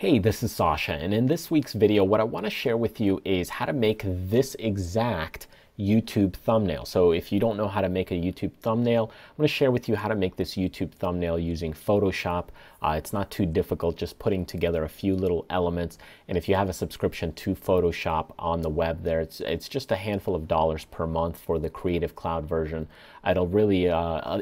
Hey, this is Sasha, and in this week's video, what I want to share with you is how to make this exact YouTube thumbnail. So if you don't know how to make a YouTube thumbnail, I'm going to share with you how to make this YouTube thumbnail using Photoshop. It's not too difficult, just putting together a few little elements. And if you have a subscription to Photoshop on the web there, it's just a handful of dollars per month for the Creative Cloud version. It'll really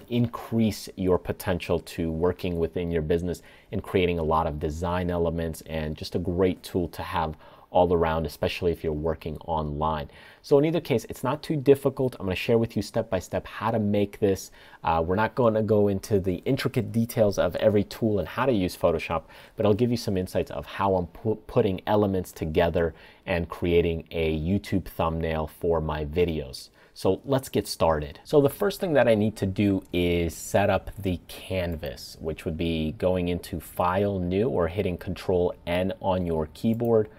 increase your potential to working within your business and creating a lot of design elements, and just a great tool to have all around, especially if you're working online. So in either case, it's not too difficult. I'm going to share with you step by step how to make this. We're not going to go into the intricate details of every tool and how to use Photoshop, but I'll give you some insights of how I'm putting elements together and creating a YouTube thumbnail for my videos. So let's get started. So the first thing that I need to do is set up the canvas, which would be going into File, New, or hitting Control N on your keyboard.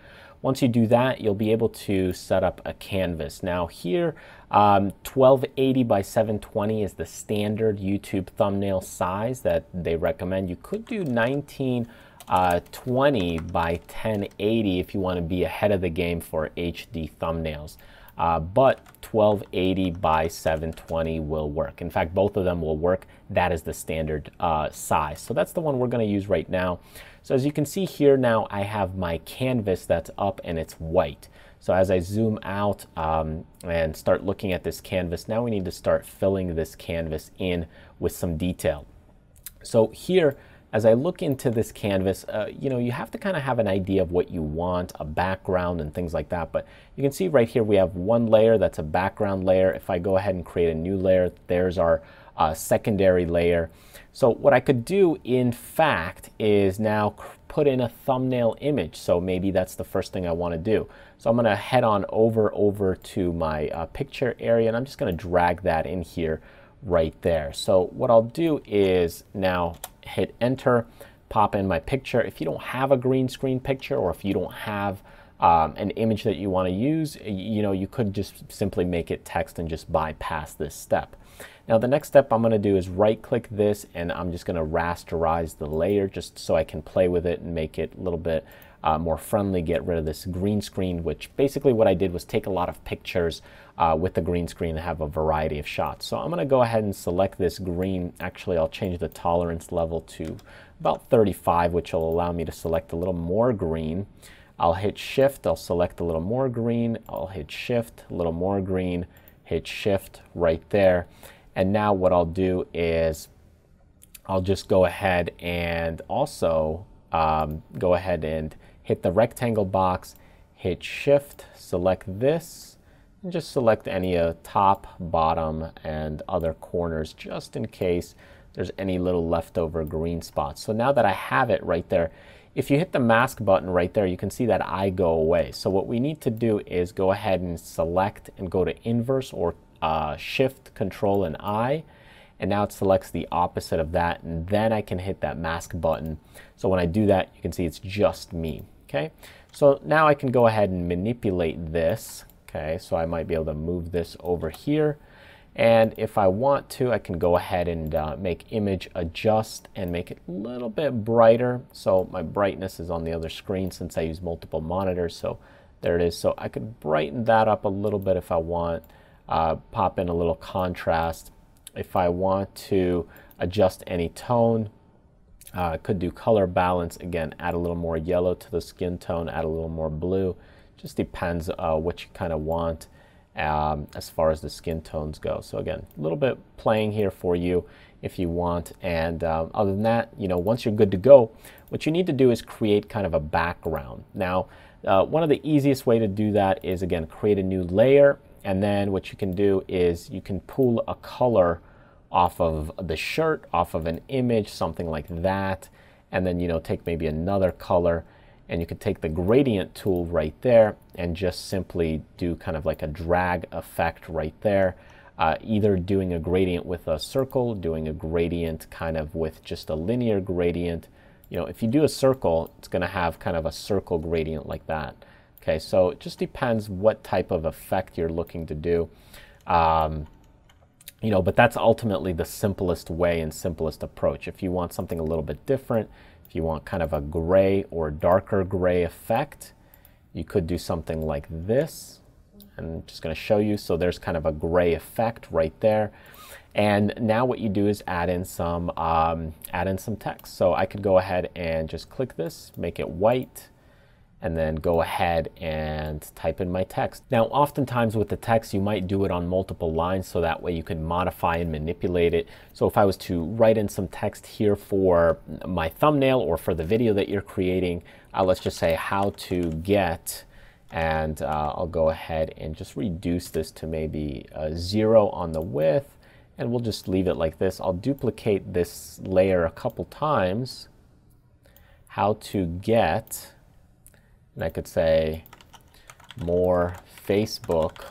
Once you do that, you'll be able to set up a canvas. Now here, 1280 by 720 is the standard YouTube thumbnail size that they recommend. You could do 1920 by 1080 if you want to be ahead of the game for HD thumbnails. But 1280 by 720 will work. In fact, both of them will work. That is the standard size. So that's the one we're going to use right now. So as you can see here now, I have my canvas that's up and it's white. So as I zoom out and start looking at this canvas, now we need to start filling this canvas in with some detail. So here, as I look into this canvas, you know, you have to kind of have an idea of what you want, a background and things like that. But you can see right here we have one layer that's a background layer. If I go ahead and create a new layer, there's our secondary layer. So what I could do, in fact, is now put in a thumbnail image. So maybe that's the first thing I want to do. So I'm going to head on over to my picture area, and I'm just going to drag that in here right there. So what I'll do is now hit enter, pop in my picture. If you don't have a green screen picture, or if you don't have an image that you want to use, you know, you could just simply make it text and just bypass this step. Now the next step I'm going to do is right click this, and I'm just going to rasterize the layer just so I can play with it and make it a little bit more friendly, get rid of this green screen, which basically what I did was take a lot of pictures with the green screen and have a variety of shots. So I'm going to go ahead and select this green. Actually, I'll change the tolerance level to about 35, which will allow me to select a little more green. I'll hit shift, I'll select a little more green, I'll hit shift, a little more green, hit shift right there. And now what I'll do is I'll just go ahead and also go ahead and hit the rectangle box, hit shift, select this, and just select any top, bottom, and other corners, just in case there's any little leftover green spots. So now that I have it right there, if you hit the mask button right there, you can see that I go away. So what we need to do is go ahead and select and go to inverse, or shift, control, and I. And now it selects the opposite of that, and then I can hit that mask button. So when I do that, you can see it's just me. Okay, so now I can go ahead and manipulate this. Okay, so I might be able to move this over here. And if I want to, I can go ahead and make image adjust and make it a little bit brighter. So my brightness is on the other screen since I use multiple monitors. So there it is. So I could brighten that up a little bit if I want, pop in a little contrast. If I want to adjust any tone, I could do color balance. Again, add a little more yellow to the skin tone, add a little more blue. Just depends what you kind of want. As far as the skin tones go. So again, a little bit playing here for you if you want. And other than that, you know, once you're good to go, what you need to do is create kind of a background. Now, one of the easiest way to do that is, again, create a new layer. And then what you can do is you can pull a color off of the shirt, off of an image, something like that. And then, you know, take maybe another color. And you can take the gradient tool right there and just simply do kind of like a drag effect right there, either doing a gradient with a circle, doing a gradient kind of with just a linear gradient. You know, if you do a circle, it's going to have kind of a circle gradient like that. Okay, so it just depends what type of effect you're looking to do. You know, but that's ultimately the simplest way and simplest approach. If you want something a little bit different, If you want kind of a gray or darker gray effect, you could do something like this. I'm just going to show you. So there's kind of a gray effect right there. And now what you do is add in some text. So I could go ahead and just click this, make it white, and then go ahead and type in my text. Now, oftentimes with the text, you might do it on multiple lines, so that way you can modify and manipulate it. So if I was to write in some text here for my thumbnail or for the video that you're creating, let's just say how to get, and I'll go ahead and just reduce this to maybe 0 on the width, and we'll just leave it like this. I'll duplicate this layer a couple times, how to get, and I could say more Facebook,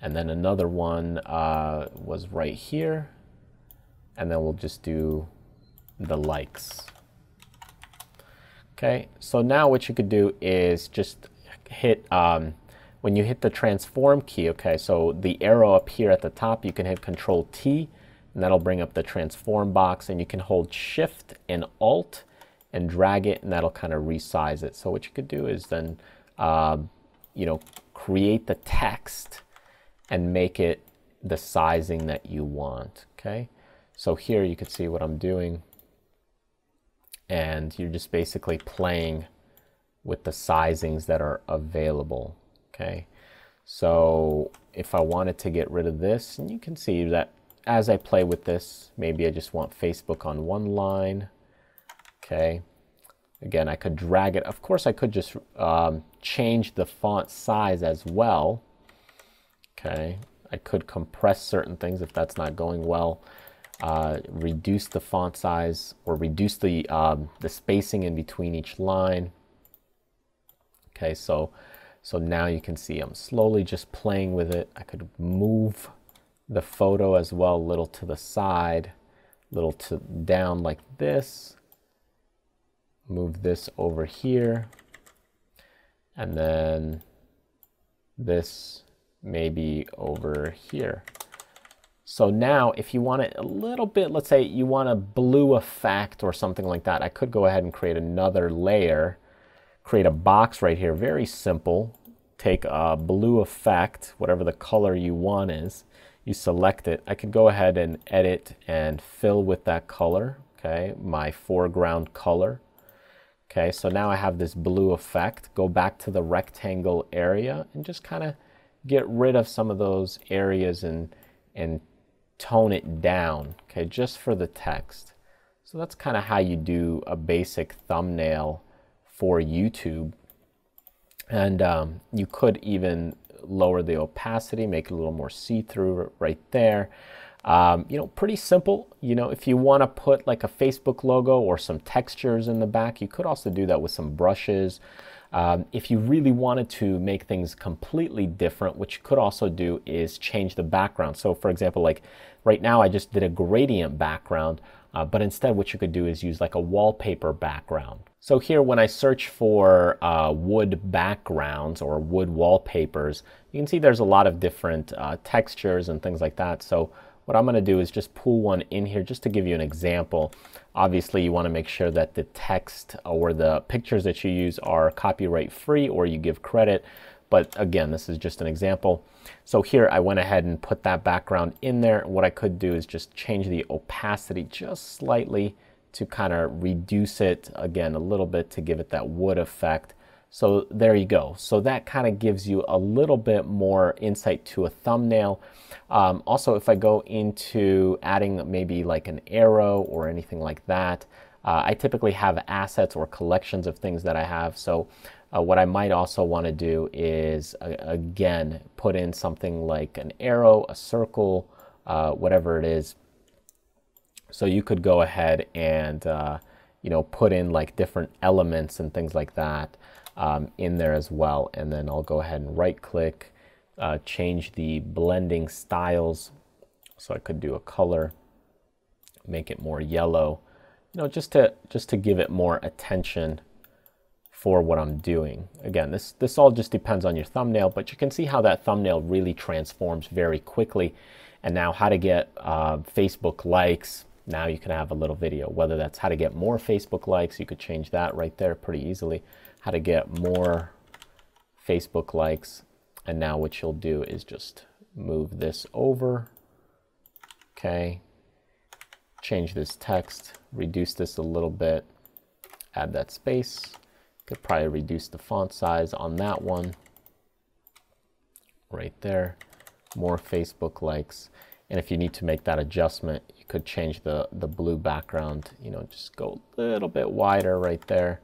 and then another one was right here, and then we'll just do the likes. Okay, so now what you could do is just hit, when you hit the transform key, okay, so the arrow up here at the top, you can hit Control T, and that'll bring up the transform box, and you can hold Shift and Alt and drag it, and that'll kind of resize it. So what you could do is then, you know, create the text and make it the sizing that you want, okay? So here you can see what I'm doing, and you're just basically playing with the sizings that are available, okay? So if I wanted to get rid of this, and you can see that as I play with this, maybe I just want Facebook on one line, okay? Again, I could drag it. Of course, I could just change the font size as well, okay? I could compress certain things if that's not going well. Reduce the font size, or reduce the spacing in between each line. Okay, so now you can see I'm slowly just playing with it. I could move the photo as well, a little to the side, a little to down like this. Move this over here, and then this maybe over here. So now if you want it a little bit, let's say you want a blue effect or something like that, I could go ahead and create another layer, create a box right here, very simple. Take a blue effect, whatever the color you want is, you select it. I could go ahead and edit and fill with that color, okay, my foreground color. Okay, so now I have this blue effect. Go back to the rectangle area and just kind of get rid of some of those areas and tone it down, okay, just for the text. So that's kind of how you do a basic thumbnail for YouTube. And you could even lower the opacity, make it a little more see-through right there. You know, pretty simple. You know, if you want to put like a Facebook logo or some textures in the back, you could also do that with some brushes. If you really wanted to make things completely different, what you could also do is change the background. So for example, like right now I just did a gradient background, but instead what you could do is use like a wallpaper background. So here when I search for wood backgrounds or wood wallpapers, you can see there's a lot of different textures and things like that. So what I'm going to do is just pull one in here just to give you an example. Obviously, you want to make sure that the text or the pictures that you use are copyright free or you give credit. But again, this is just an example. So here I went ahead and put that background in there. What I could do is just change the opacity just slightly to kind of reduce it again a little bit to give it that wood effect. So there you go. So that kind of gives you a little bit more insight to a thumbnail. Also, if I go into adding maybe like an arrow or anything like that, I typically have assets or collections of things that I have. So what I might also want to do is, again, put in something like an arrow, a circle, whatever it is. So you could go ahead and you know, put in like different elements and things like that in there as well. And then I'll go ahead and right click, change the blending styles. So I could do a color, make it more yellow, you know, just to give it more attention for what I'm doing. Again, this all just depends on your thumbnail, but you can see how that thumbnail really transforms very quickly. And now how to get Facebook likes, now you can have a little video, whether that's how to get more Facebook likes. You could change that right there pretty easily, how to get more Facebook likes. And now what you'll do is just move this over, okay, change this text, reduce this a little bit, add that space. Could probably reduce the font size on that one right there, more Facebook likes. And if you need to make that adjustment, you could change the blue background, you know, just go a little bit wider right there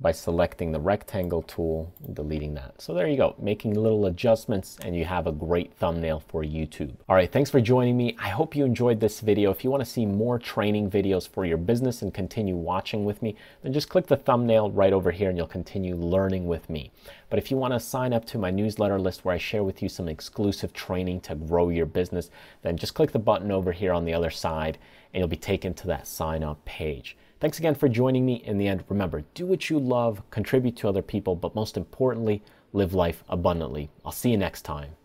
by selecting the rectangle tool and deleting that. So there you go, making little adjustments, and you have a great thumbnail for YouTube. All right, thanks for joining me. I hope you enjoyed this video. If you want to see more training videos for your business and continue watching with me, then just click the thumbnail right over here and you'll continue learning with me. But if you want to sign up to my newsletter list where I share with you some exclusive training to grow your business, then just click the button over here on the other side and you'll be taken to that sign up page. Thanks again for joining me. In the end, remember, do what you love, contribute to other people, but most importantly, live life abundantly. I'll see you next time.